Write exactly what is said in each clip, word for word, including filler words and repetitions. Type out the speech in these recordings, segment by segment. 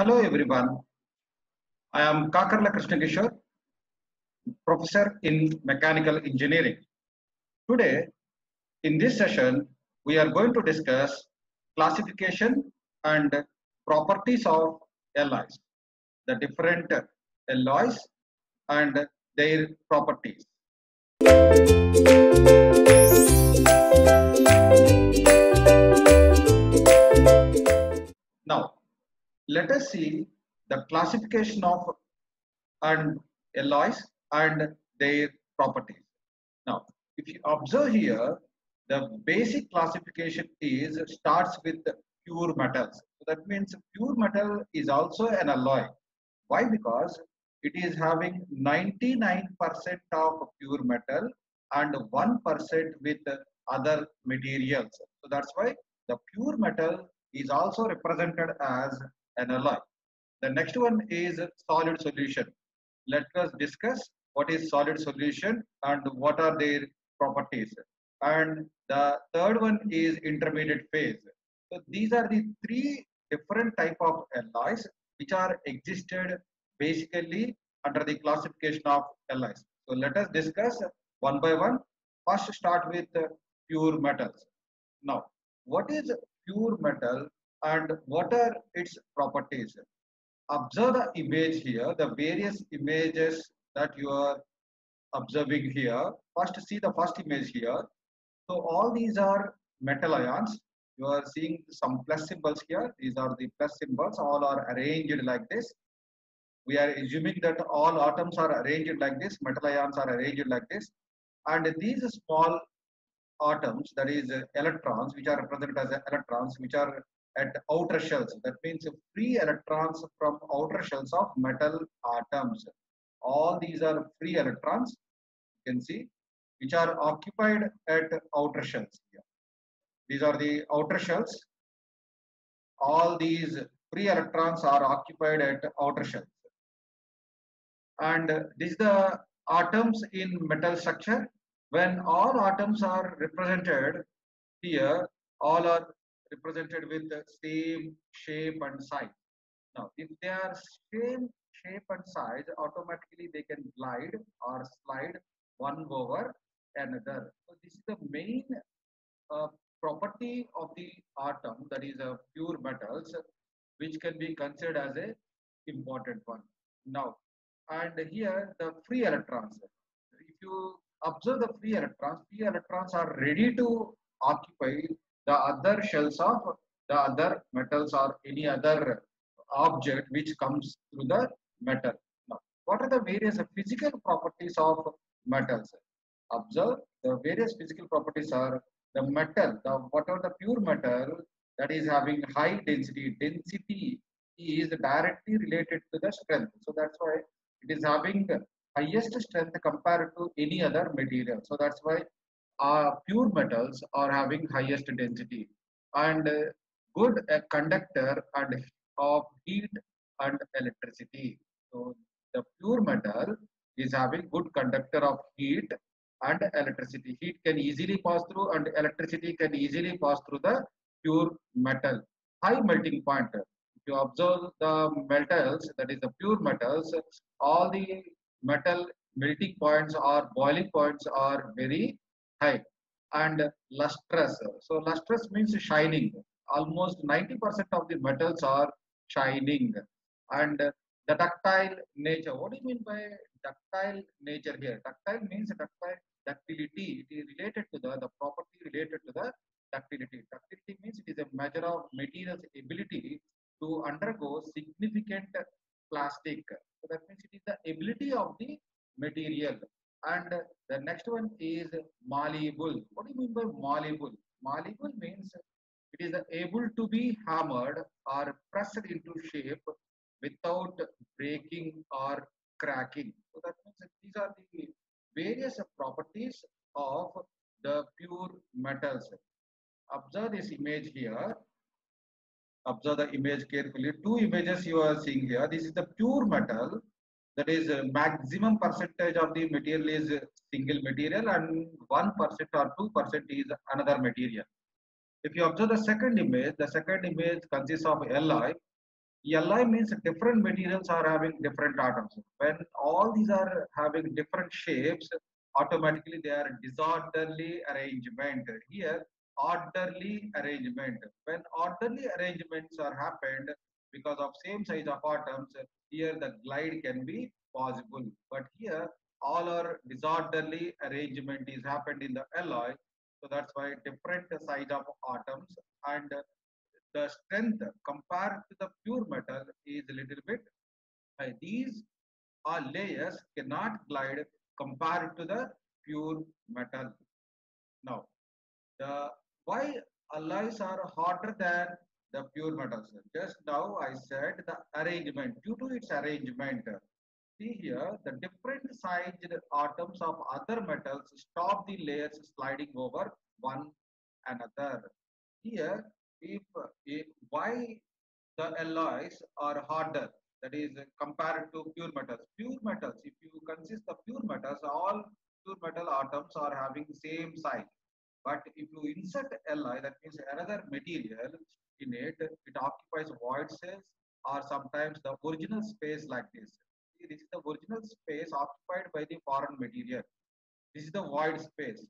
Hello everyone, I am Kakarla Krishna Kishore, professor in mechanical engineering. Today, in this session, we are going to discuss classification and properties of alloys, the different alloys and their properties. Now, let us see the classification of and alloys and their properties. Now, if you observe here, the basic classification is starts with pure metals. So that means pure metal is also an alloy. Why? Because it is having ninety-nine percent of pure metal and one percent with other materials. So that's why the pure metal is also represented as an alloy. The next one is solid solution. Let us discuss what is solid solution and what are their properties. And the third one is intermediate phase. So these are the three different type of alloys which are existed basically under the classification of alloys. So let us discuss one by one. First, start with pure metals. Now, what is pure metal and what are its properties? Observe the image here, the various images that you are observing here. First, see the first image here. So all these are metal ions. You are seeing some plus symbols here. These are the plus symbols. All are arranged like this. We are assuming that all atoms are arranged like this. Metal ions are arranged like this. And these small atoms, that is electrons, which are represented as electrons, which are at outer shells. That means free electrons from outer shells of metal atoms. All these are free electrons, you can see, which are occupied at outer shells. Here. These are the outer shells. All these free electrons are occupied at outer shells. And this is the atoms in metal structure. When all atoms are represented here, all are represented with the same shape and size. Now, if they are same shape and size, automatically they can glide or slide one over another. So this is the main uh, property of the atom, that is a pure metals, which can be considered as a important one. Now, and here the free electrons. If you observe the free electrons, free electrons are ready to occupy the other shells of the other metals or any other object which comes through the metal. Now, what are the various physical properties of metals? Observe the various physical properties are the metal, the whatever the pure metal that is having high density. Density is directly related to the strength. So that's why it is having the highest strength compared to any other material. So that's why Uh, pure metals are having highest density and uh, good uh, conductor and of heat and electricity. So the pure metal is having good conductor of heat and electricity. Heat can easily pass through and electricity can easily pass through the pure metal. High melting point. If you observe the metals, that is the pure metals, all the metal melting points or boiling points are very high. And lustrous. So lustrous means shining. Almost ninety percent of the metals are shining. And the ductile nature. What do you mean by ductile nature here? Ductile means ductile ductility. It is related to the, the property related to the ductility. Ductility means it is a measure of material's ability to undergo significant plastic. So that means it is the ability of the material. And the next one is malleable. What do you mean by malleable? Malleable means it is able to be hammered or pressed into shape without breaking or cracking. So that means that these are the various properties of the pure metals. Observe this image here. Observe the image carefully. Two images you are seeing here. This is the pure metal. That is uh, maximum percentage of the material is single material and one percent or two percent is another material. If you observe the second image, the second image consists of alloy. Li means different materials are having different atoms. When all these are having different shapes, automatically they are disorderly arrangement. Here orderly arrangement. When orderly arrangements are happened because of same size of atoms, here the glide can be possible. But here all are disorderly arrangement is happened in the alloy. So that's why different size of atoms and the strength compared to the pure metal is a little bit high. These are layers cannot glide compared to the pure metal. Now, the why alloys are harder than the pure metals? Just now I said the arrangement. Due to its arrangement, see here the different sized atoms of other metals stop the layers sliding over one another. Here, if if why the alloys are harder, that is compared to pure metals. Pure metals, if you consist of pure metals, all pure metal atoms are having same size. But if you insert alloy, that means another material in it, it occupies void space or sometimes the original space like this. See, this is the original space occupied by the foreign material. This is the void space.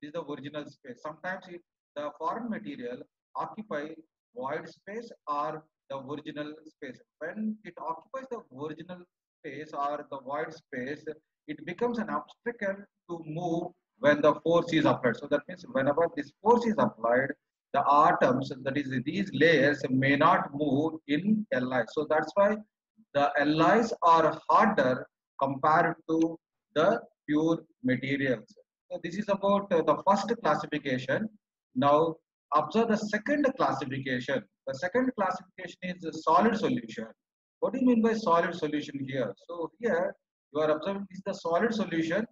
This is the original space. Sometimes it, the foreign material occupy void space or the original space. When it occupies the original space or the void space, it becomes an obstacle to move when the force is applied. So that means whenever this force is applied, the atoms, that is these layers, may not move in alloy. So that's why the alloys are harder compared to the pure materials. So this is about the first classification. Now observe the second classification. The second classification is the solid solution. What do you mean by solid solution here? So here you are observing this is the solid solution,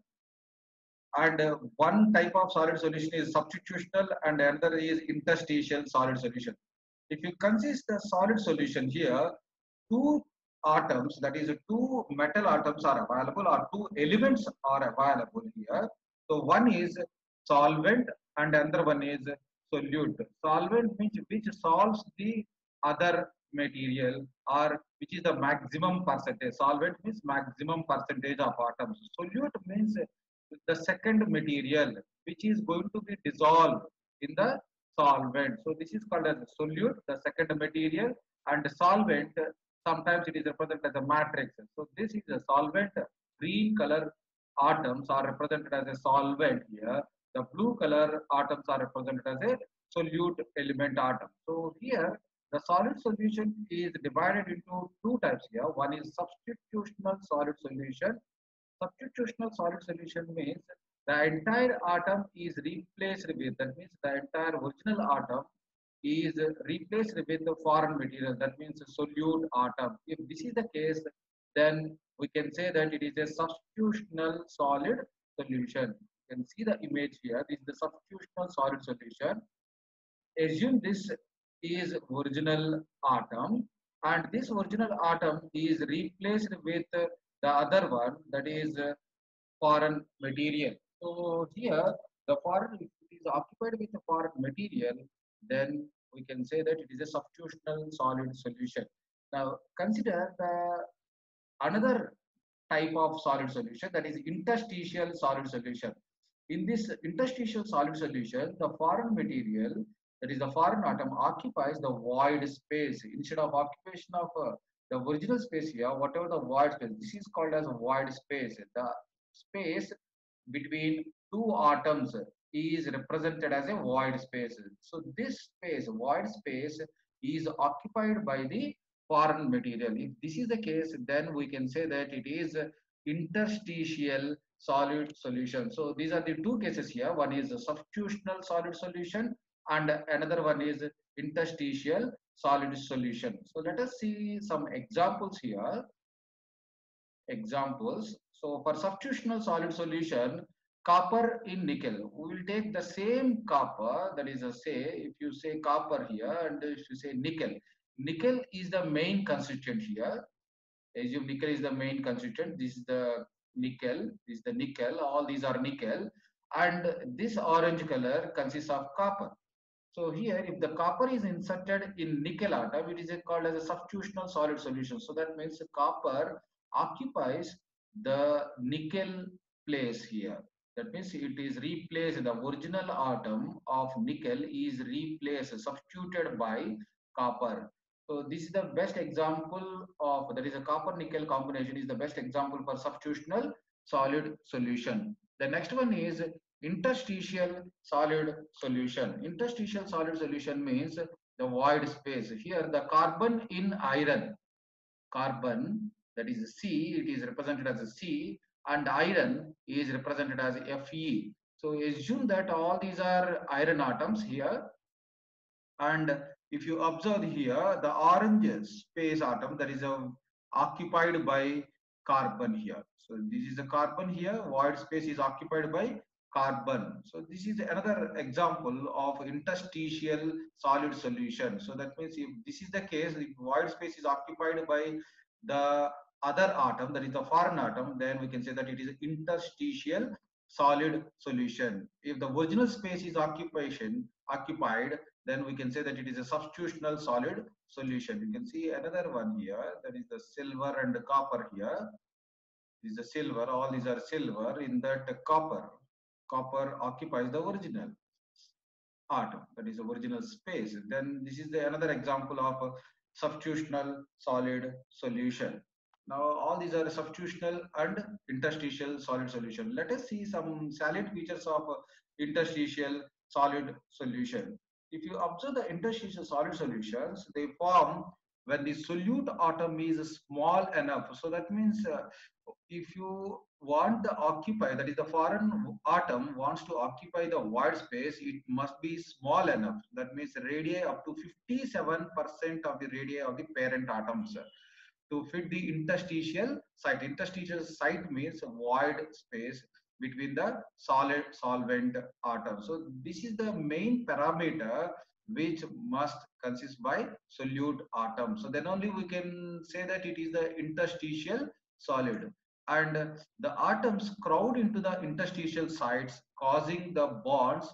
and one type of solid solution is substitutional and another is interstitial solid solution. If you consist the solid solution here, two atoms, that is two metal atoms are available or two elements are available here. So one is solvent and another one is solute. Solvent means which solves the other material or which is the maximum percentage. Solvent means maximum percentage of atoms. Solute means the second material which is going to be dissolved in the solvent. So this is called as solute, the second material, and solvent sometimes it is represented as a matrix. So this is a solvent. Green color atoms are represented as a solvent here. The blue color atoms are represented as a solute element atom. So here the solid solution is divided into two types here. One is substitutional solid solution. Substitutional solid solution means the entire atom is replaced with, that means the entire original atom is replaced with the foreign material, that means a solute atom. If this is the case, then we can say that it is a substitutional solid solution. Can see the image here. This is the substitutional solid solution. Assume this is original atom, and this original atom is replaced with the other one, that is foreign material. So here the foreign, if it is occupied with the foreign material, then we can say that it is a substitutional solid solution. Now consider the another type of solid solution, that is interstitial solid solution. In this interstitial solid solution, the foreign material, that is the foreign atom, occupies the void space. Instead of occupation of uh, the original space here, whatever the void space, this is called as void space. The space between two atoms is represented as a void space. So this space, void space, is occupied by the foreign material. If this is the case, then we can say that it is interstitial solid solution. So these are the two cases here. One is a substitutional solid solution and another one is interstitial solid solution. So let us see some examples here. Examples. So for substitutional solid solution, copper in nickel. We will take the same copper, that is a say, if you say copper here and if you say nickel. Nickel is the main constituent here. Assume nickel is the main constituent. This is the nickel, this is the nickel, all these are nickel, and this orange color consists of copper. So here, if the copper is inserted in nickel atom, it is called as a substitutional solid solution. So that means the copper occupies the nickel place here. That means it is replaced. The original atom of nickel is replaced, substituted by copper. So this is the best example of, that is a copper nickel combination is the best example for substitutional solid solution. The next one is interstitial solid solution. Interstitial solid solution means the void space. Here the carbon in iron, carbon that is C, it is represented as a C, and iron is represented as Fe. So assume that all these are iron atoms here, and if you observe here the orange space atom that is uh, occupied by carbon here. So this is the carbon here, void space is occupied by carbon. So this is another example of interstitial solid solution. So that means if this is the case, if void space is occupied by the other atom, that is the foreign atom, then we can say that it is interstitial solid solution. If the original space is occupation occupied, then we can say that it is a substitutional solid solution. You can see another one here, that is the silver and the copper here. This is the silver, all these are silver, in that copper. Copper occupies the original atom, that is the original space. Then this is the another example of a substitutional solid solution. Now all these are substitutional and interstitial solid solution. Let us see some salient features of interstitial solid solution. If you observe the interstitial solid solutions, they form when the solute atom is small enough. So that means uh, if you want to occupy, that is the foreign atom wants to occupy the void space, it must be small enough. That means radii up to fifty-seven percent of the radii of the parent atoms to fit the interstitial site. Interstitial site means void space between the solid solvent atom. So this is the main parameter which must consist by solute atom. So then only we can say that it is the interstitial solid. And the atoms crowd into the interstitial sites, causing the bonds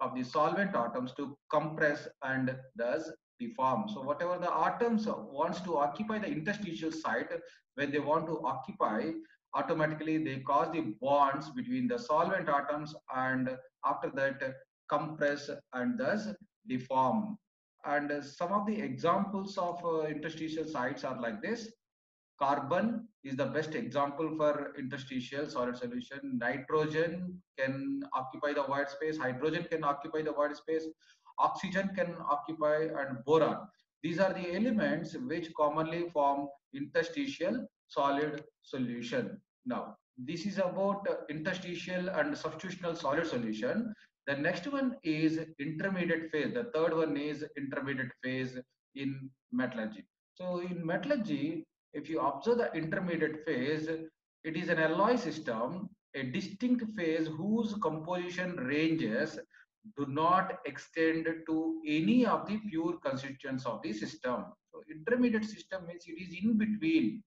of the solvent atoms to compress and thus deform. So whatever the atoms wants to occupy the interstitial site, when they want to occupy, automatically they cause the bonds between the solvent atoms, and after that compress and thus deform. And some of the examples of uh, interstitial sites are like this. Carbon is the best example for interstitial solid solution. Nitrogen can occupy the void space, hydrogen can occupy the void space, oxygen can occupy, and boron. These are the elements which commonly form interstitial solid solution. Now, this is about interstitial and substitutional solid solution. The next one is intermediate phase. The third one is intermediate phase in metallurgy. So in metallurgy, if you observe the intermediate phase, it is an alloy system, a distinct phase whose composition ranges do not extend to any of the pure constituents of the system. So intermediate system means it is in between.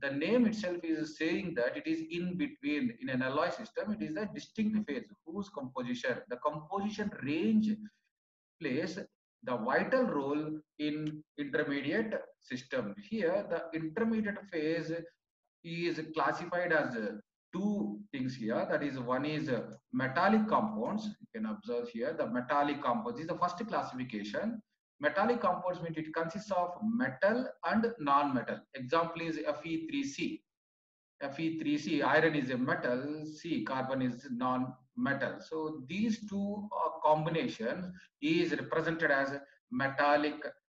The name itself is saying that it is in between. In an alloy system, it is a distinct phase whose composition, the composition range plays the vital role in intermediate system. Here the intermediate phase is classified as two things here, that is one is metallic compounds. You can observe here the metallic compounds. This is the first classification. Metallic compounds mean it consists of metal and non-metal. Example is F E three C. F E three C, iron is a metal, C, carbon is non-metal. So these two combinations is represented as metallic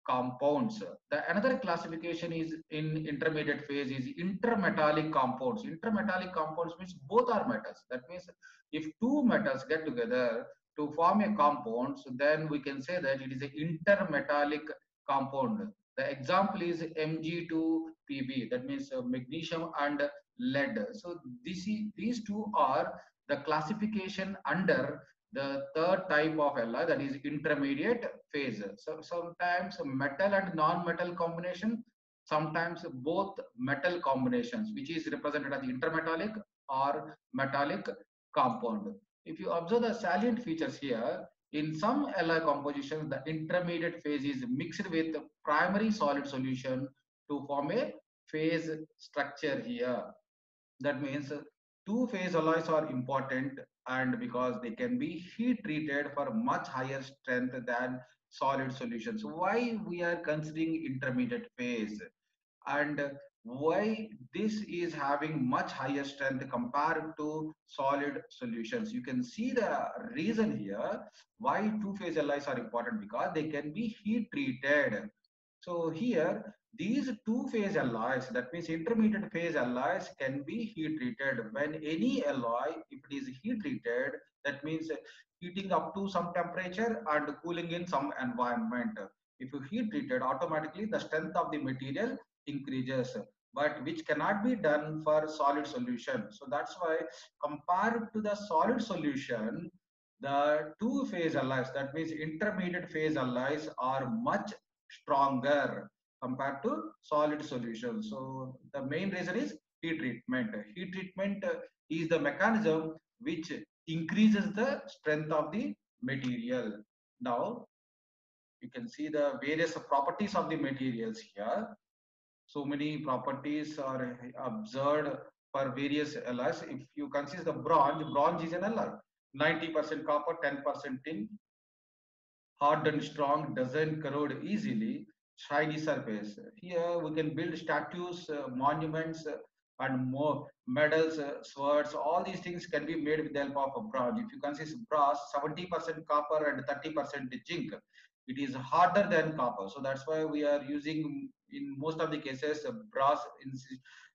compounds. The another classification is in intermediate phase is intermetallic compounds. Intermetallic compounds means both are metals. That means if two metals get together to form a compound, so then we can say that it is an intermetallic compound. The example is M G two P B, that means magnesium and lead. So this is, these two are the classification under the third type of alloy, that is intermediate phase. So sometimes metal and non-metal combination, sometimes both metal combinations, which is represented as intermetallic or metallic compound. If you observe the salient features here, In some alloy compositions, the intermediate phase is mixed with primary solid solution to form a phase structure here. That means two phase alloys are important, and because they can be heat treated for much higher strength than solid solutions. Why we are considering intermediate phase, and why this is having much higher strength compared to solid solutions? You can see the reason here why two phase alloys are important, because they can be heat treated. So here these two phase alloys, that means intermediate phase alloys, can be heat treated. When any alloy, if it is heat treated, that means heating up to some temperature and cooling in some environment, if you heat treated, automatically the strength of the material increases, but which cannot be done for solid solution. So that's why compared to the solid solution, the two phase alloys, that means intermediate phase alloys, are much stronger compared to solid solution. So the main reason is heat treatment. Heat treatment is the mechanism which increases the strength of the material. Now you can see the various properties of the materials here. So many properties are observed for various alloys. If you consider the bronze, bronze is an alloy. ninety percent copper, ten percent tin. Hard and strong, doesn't corrode easily. Shiny surface. Here we can build statues, uh, monuments, uh, and more medals, uh, swords. All these things can be made with the help of bronze. If you consider brass, seventy percent copper and thirty percent zinc. It is harder than copper, so that's why we are using in most of the cases brass, in,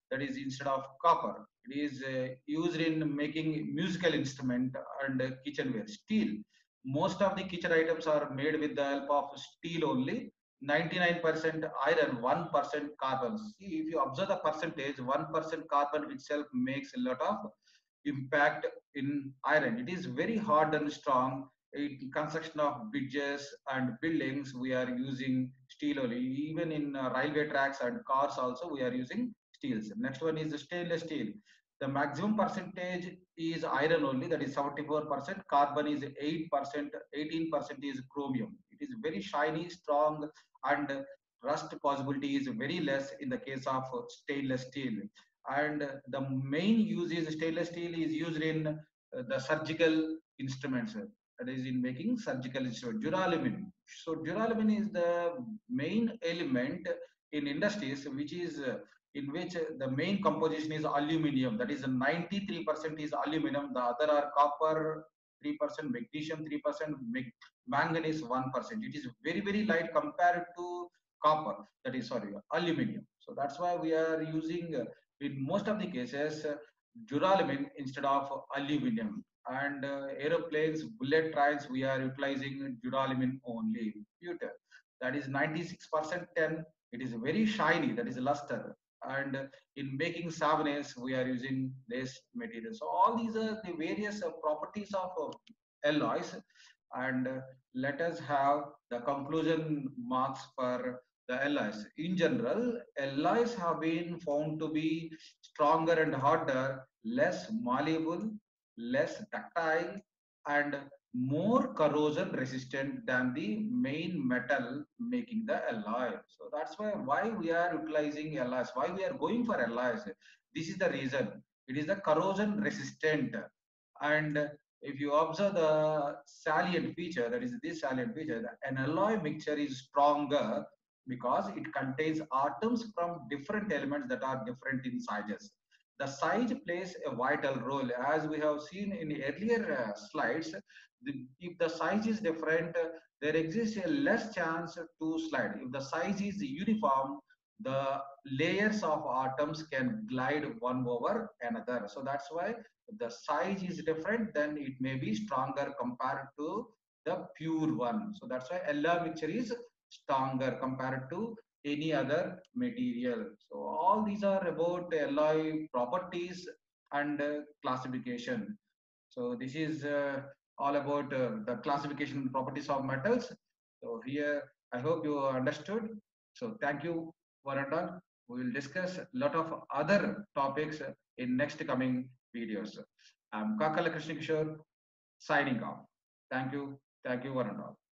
that is instead of copper. It is uh, used in making musical instrument and uh, kitchenware. Steel. Most of the kitchen items are made with the help of steel only. ninety-nine percent iron, one percent carbon. See, if you observe the percentage, one percent carbon itself makes a lot of impact in iron. It is very hard and strong. In construction of bridges and buildings, we are using steel only. Even in uh, railway tracks and cars also, we are using steels. Next one is the stainless steel. The maximum percentage is iron only, that is seventy-four percent. Carbon is eight percent, eighteen percent is chromium. It is very shiny, strong, and rust possibility is very less in the case of stainless steel. And the main use is stainless steel is used in the surgical instruments, that is in making surgical instruments. Duralumin. So duralumin is the main element in industries, which is in which the main composition is aluminium, that is ninety-three percent is aluminium. The other are copper three percent, magnesium three percent, manganese one percent. It is very very light compared to copper, that is sorry aluminium. So that's why we are using uh, in most of the cases uh, duralumin instead of aluminium. And uh, aeroplanes, bullet trains, we are utilizing duralumin only. Pewter, that is ninety-six percent tin. It is very shiny, that is luster. And in making savines, we are using this material. So all these are the various uh, properties of uh, alloys. And uh, let us have the conclusion marks for the alloys. In general, alloys have been found to be stronger and harder, less malleable, less ductile, and more corrosion resistant than the main metal making the alloy. So that's why why we are utilizing alloys, why we are going for alloys. This is the reason. It is the corrosion resistant. And if you observe the salient feature, that is this salient feature, an alloy mixture is stronger because it contains atoms from different elements that are different in sizes. The size plays a vital role, as we have seen in earlier uh, slides. The, if the size is different, uh, there exists a less chance to slide. If the size is uniform, the layers of atoms can glide one over another. So that's why if the size is different, then it may be stronger compared to the pure one. So that's why alloy mixture is stronger compared to any other material. So all these are about alloy properties and uh, classification. So this is uh, all about uh, the classification properties of metals. So here I hope you understood. So thank you one and all. We will discuss a lot of other topics in next coming videos. I'm Kakarla Krishna Kishore signing off. Thank you. Thank you, one and all.